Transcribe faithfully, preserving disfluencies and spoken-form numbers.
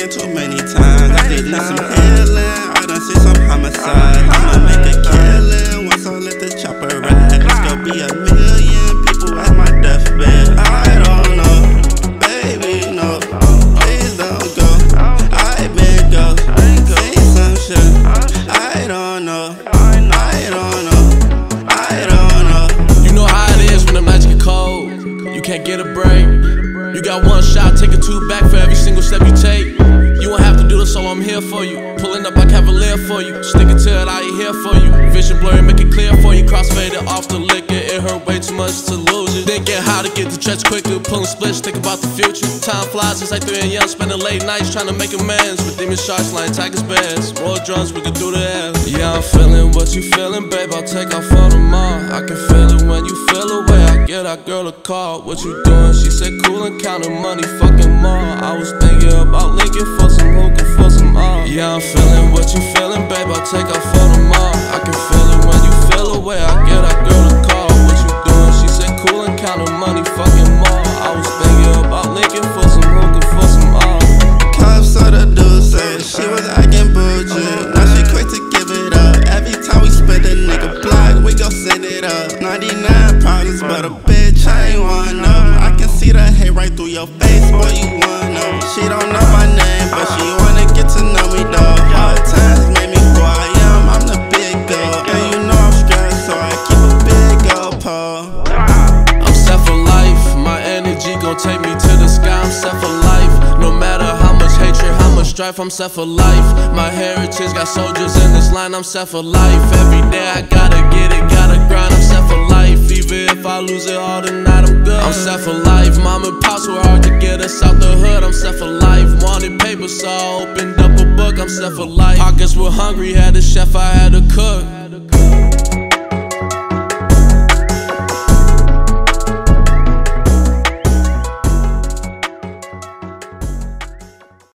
Too many times, I did some killing, I done see some homicide. I'ma make a killing once I let the chopper ride. It's gonna be a million people at my deathbed. I don't know, baby, no, please don't go. I been ghost, see some shit. I don't know, I don't know, I don't know. You know how it is when the nights get cold, you can't get a break. You got one shot, take a two back for every single step you take. You won't have to do this, so I'm here for you. Pulling up like Cavalier for you. Sticking to it, I ain't here for you. Vision blurry, make it clear for you. Crossfaded off the liquor, it hurt way too much to lose you. Thinking how to get the checks quicker, pulling splits, think about the future. Time flies, it's like three a m, spending late nights trying to make amends. With demon sharks, lion tigers, bears. More drums, we can do the ass. Yeah, I'm feeling what you feeling, babe, I'll take off for tomorrow. I can feel it when you feel away, I get that girl a call. What you doing? She said cool and counting money, fucking more. I was thinking about linking for some hookah, for some all. Yeah, I'm feeling what you feeling, babe, I'll take off for tomorrow. I can feel it when you feel away, I get that girl a call. What you doing? She said cool and counting money, fucking more. I was thinking about linking for some hookah, for some all. Cops saw the dude say she was acting bougie. Now she quick to give it up. Every time we spit a nigga block, we gon' send it up. ninety-nine problems, but a bitch, I ain't one of them. I can see the hate right through your face, boy, you one of them. She don't know my name, but she wanna get to know me, dog. Hard times made me who I am, I'm the big dog. And you know I'm stressed, so I keep a big old pole. I'm set for life, my energy gon' take me to the sky. I'm set for life, no matter how much hatred, how much strife. I'm set for life, my heritage got soldiers in this line. I'm set for life, every day I gotta get it, gotta grind. I'm set for life, even if I lose it all tonight, I'm good. I'm set for life, mom and pops were hard to get us out the hood. I'm set for life, wanted paper, so I opened up a book. I'm set for life, pockets were hungry, had a chef, I had a cook.